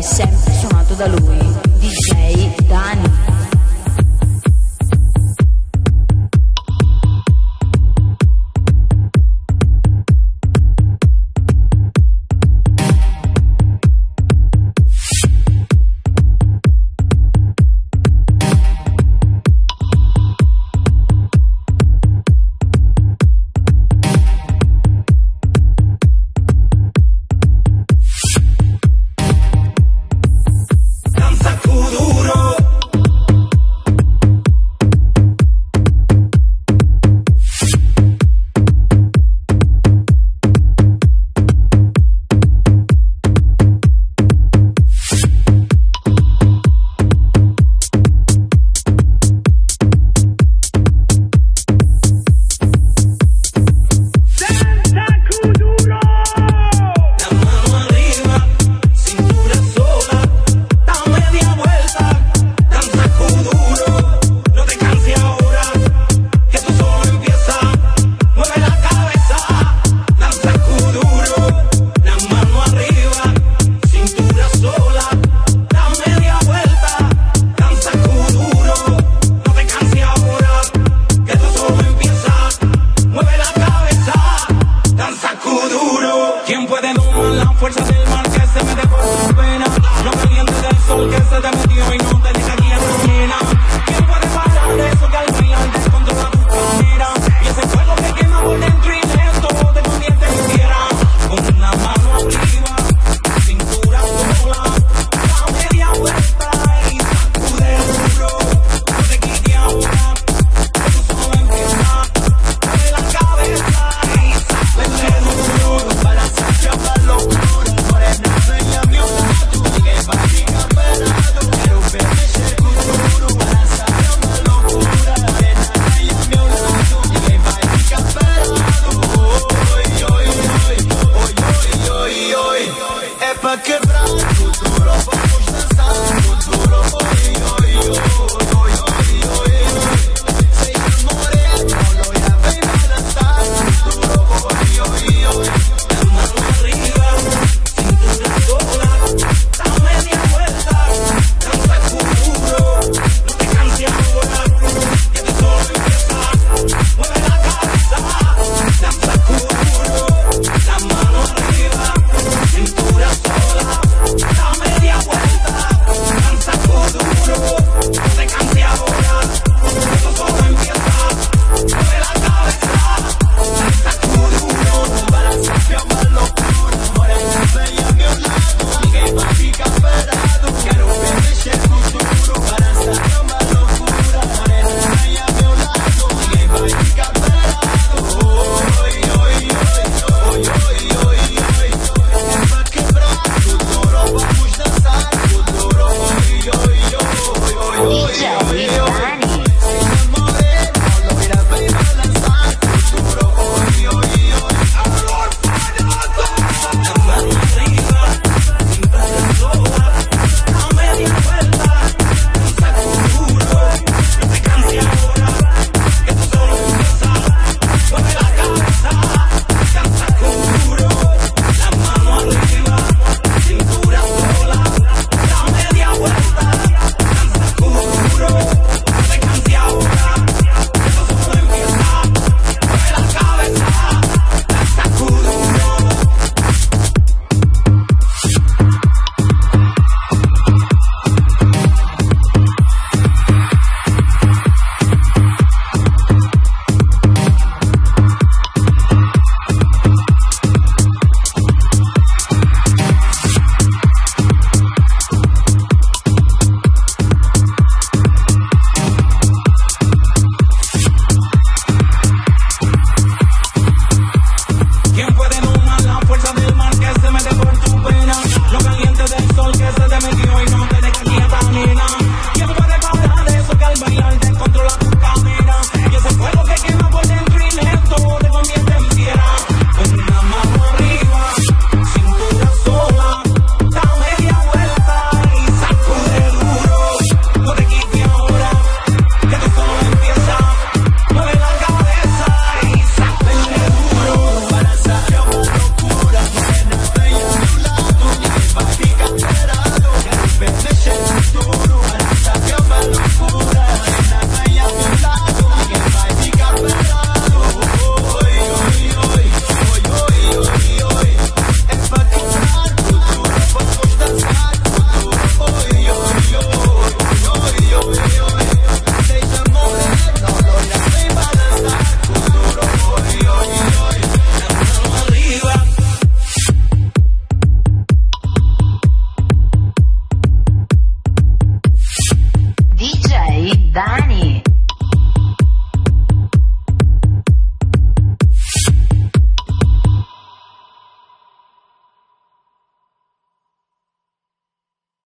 è sempre suonato da lui, DJ Dany.